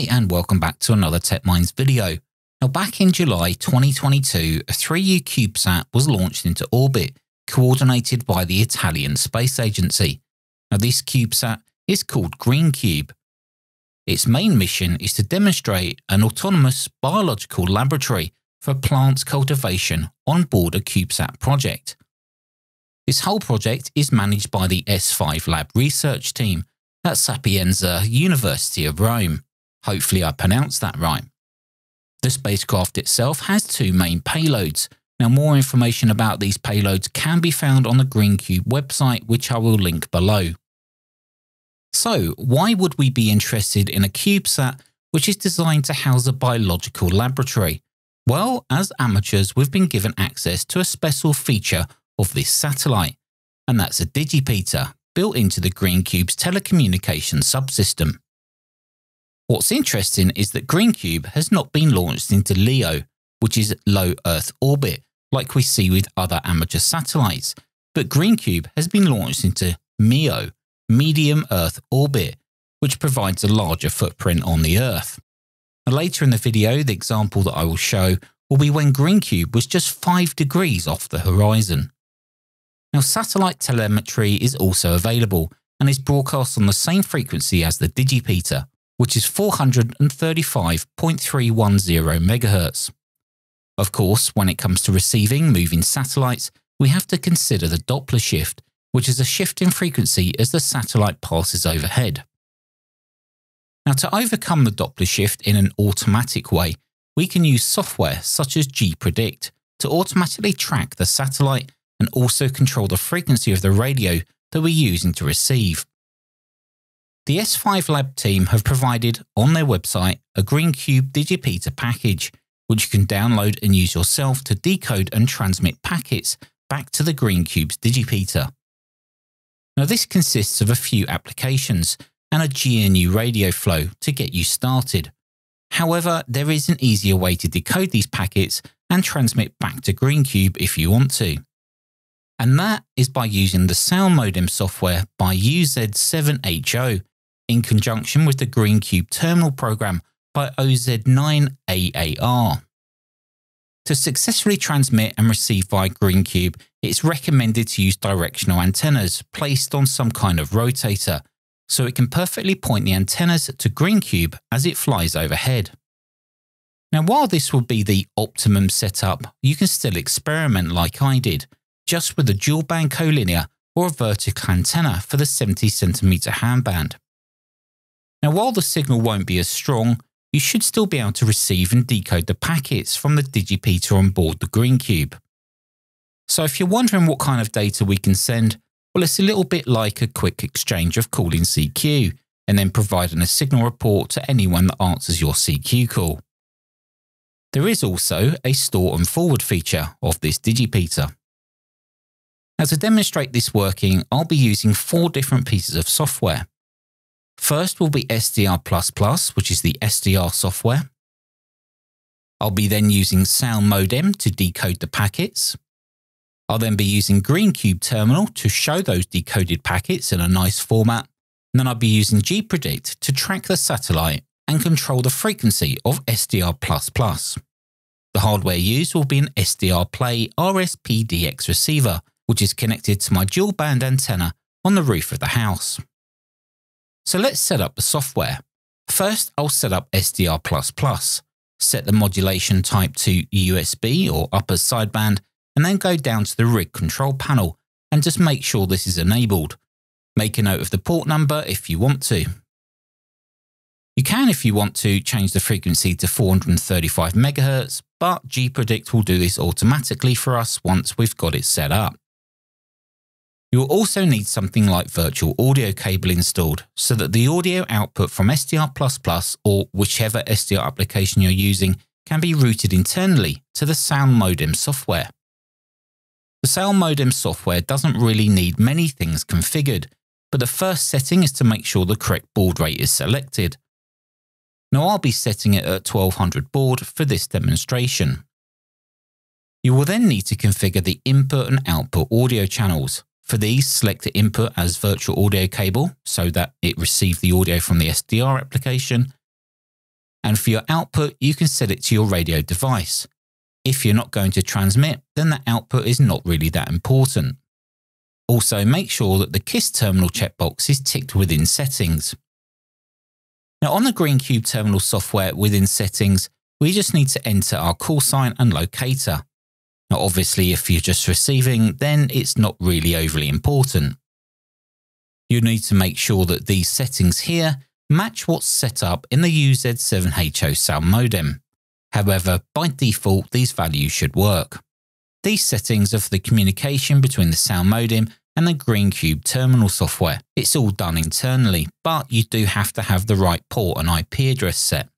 Hi and welcome back to another TechMinds video. Now back in July 2022, a 3U CubeSat was launched into orbit, coordinated by the Italian Space Agency. Now this CubeSat is called GreenCube. Its main mission is to demonstrate an autonomous biological laboratory for plants cultivation on board a CubeSat project. This whole project is managed by the S5 lab research team at Sapienza University of Rome. Hopefully I pronounced that right. The spacecraft itself has two main payloads. Now more information about these payloads can be found on the GreenCube website, which I will link below. So why would we be interested in a CubeSat which is designed to house a biological laboratory? Well, as amateurs we've been given access to a special feature of this satellite, and that's a digipeater built into the GreenCube's telecommunication subsystem. What's interesting is that GreenCube has not been launched into LEO, which is low Earth orbit, like we see with other amateur satellites, but GreenCube has been launched into MEO, medium Earth orbit, which provides a larger footprint on the Earth. Now, later in the video, the example that I will show will be when GreenCube was just 5 degrees off the horizon. Now, satellite telemetry is also available and is broadcast on the same frequency as the digipeater, which is 435.310 MHz. Of course, when it comes to receiving moving satellites, we have to consider the Doppler shift, which is a shift in frequency as the satellite passes overhead. Now, to overcome the Doppler shift in an automatic way, we can use software such as GPredict to automatically track the satellite and also control the frequency of the radio that we're using to receive. The S5 Lab team have provided on their website a GreenCube digipeater package, which you can download and use yourself to decode and transmit packets back to the GreenCube's digipeater. Now this consists of a few applications and a GNU radio flow to get you started. However, there is an easier way to decode these packets and transmit back to GreenCube if you want to. And that is by using the Soundmodem software by UZ7HO. in conjunction with the GreenCube terminal program by OZ9AAR. To successfully transmit and receive via GreenCube, it's recommended to use directional antennas placed on some kind of rotator, so it can perfectly point the antennas to GreenCube as it flies overhead. Now, while this will be the optimum setup, you can still experiment like I did, just with a dual band collinear or a vertical antenna for the 70 cm handband. Now, while the signal won't be as strong, you should still be able to receive and decode the packets from the digipeater on board the GreenCube. So if you're wondering what kind of data we can send, well, it's a little bit like a quick exchange of calling CQ and then providing a signal report to anyone that answers your CQ call. There is also a store and forward feature of this digipeater. Now, to demonstrate this working, I'll be using 4 different pieces of software. First will be SDR++, which is the SDR software. I'll be then using Soundmodem to decode the packets. I'll then be using GreenCube Terminal to show those decoded packets in a nice format. And then I'll be using GPredict to track the satellite and control the frequency of SDR++. The hardware used will be an SDRplay RSPdx receiver, which is connected to my dual band antenna on the roof of the house. So let's set up the software. First, I'll set up SDR++, set the modulation type to USB or upper sideband, and then go down to the rig control panel and just make sure this is enabled. Make a note of the port number if you want to. You can, if you want to, change the frequency to 435 MHz, but GPredict will do this automatically for us once we've got it set up. You will also need something like virtual audio cable installed so that the audio output from SDR++ or whichever SDR application you're using can be routed internally to the Soundmodem software. The Soundmodem software doesn't really need many things configured, but the first setting is to make sure the correct baud rate is selected. Now I'll be setting it at 1200 baud for this demonstration. You will then need to configure the input and output audio channels. For these, select the input as virtual audio cable so that it receives the audio from the SDR application. And for your output, you can set it to your radio device. If you're not going to transmit, then the output is not really that important. Also, make sure that the KISS terminal checkbox is ticked within settings. Now, on the GreenCube terminal software within settings, we just need to enter our call sign and locator. Now, obviously, if you're just receiving, then it's not really overly important. You need to make sure that these settings here match what's set up in the UZ7HO sound modem. However, by default, these values should work. These settings are for the communication between the sound modem and the GreenCube terminal software. It's all done internally, but you do have to have the right port and IP address set.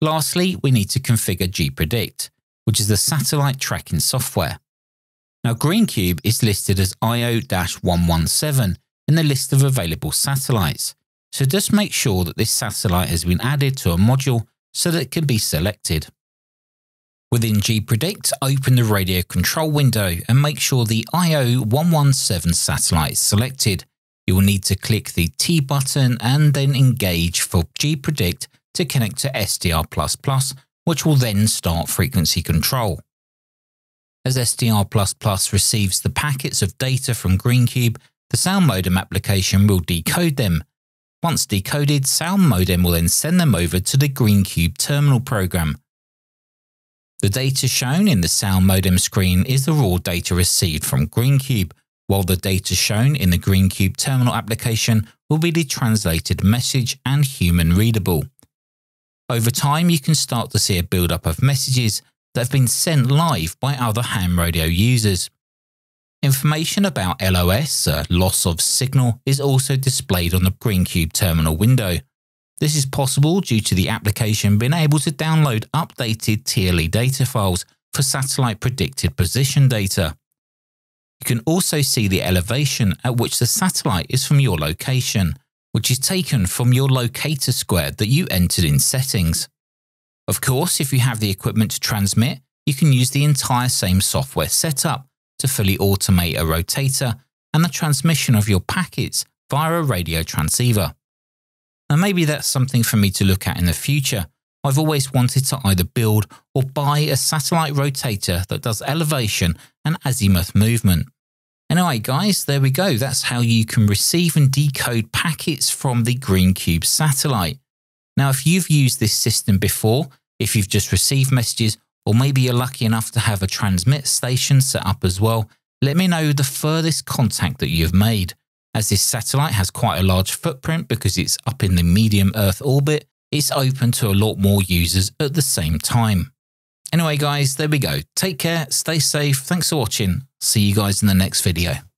Lastly, we need to configure GPredict, which is the satellite tracking software. Now, GreenCube is listed as IO-117 in the list of available satellites, so just make sure that this satellite has been added to a module so that it can be selected. Within GPredict, open the radio control window and make sure the IO-117 satellite is selected. You will need to click the T button and then engage for GPredict to connect to SDR++, which will then start frequency control. As SDR++ receives the packets of data from GreenCube, the sound modem application will decode them. Once decoded, sound modem will then send them over to the GreenCube terminal program. The data shown in the sound modem screen is the raw data received from GreenCube, while the data shown in the GreenCube terminal application will be the translated message and human readable. Over time, you can start to see a build-up of messages that have been sent live by other ham radio users. Information about LOS, loss of signal, is also displayed on the GreenCube terminal window. This is possible due to the application being able to download updated TLE data files for satellite predicted position data. You can also see the elevation at which the satellite is from your location, which is taken from your locator square that you entered in settings. Of course, if you have the equipment to transmit, you can use the entire same software setup to fully automate a rotator and the transmission of your packets via a radio transceiver. And maybe that's something for me to look at in the future. I've always wanted to either build or buy a satellite rotator that does elevation and azimuth movement. Anyway guys, there we go. That's how you can receive and decode packets from the GreenCube satellite. Now, if you've used this system before, if you've just received messages, or maybe you're lucky enough to have a transmit station set up as well, let me know the furthest contact that you've made. As this satellite has quite a large footprint because it's up in the medium Earth orbit, it's open to a lot more users at the same time. Anyway guys, there we go. Take care, stay safe, thanks for watching. See you guys in the next video.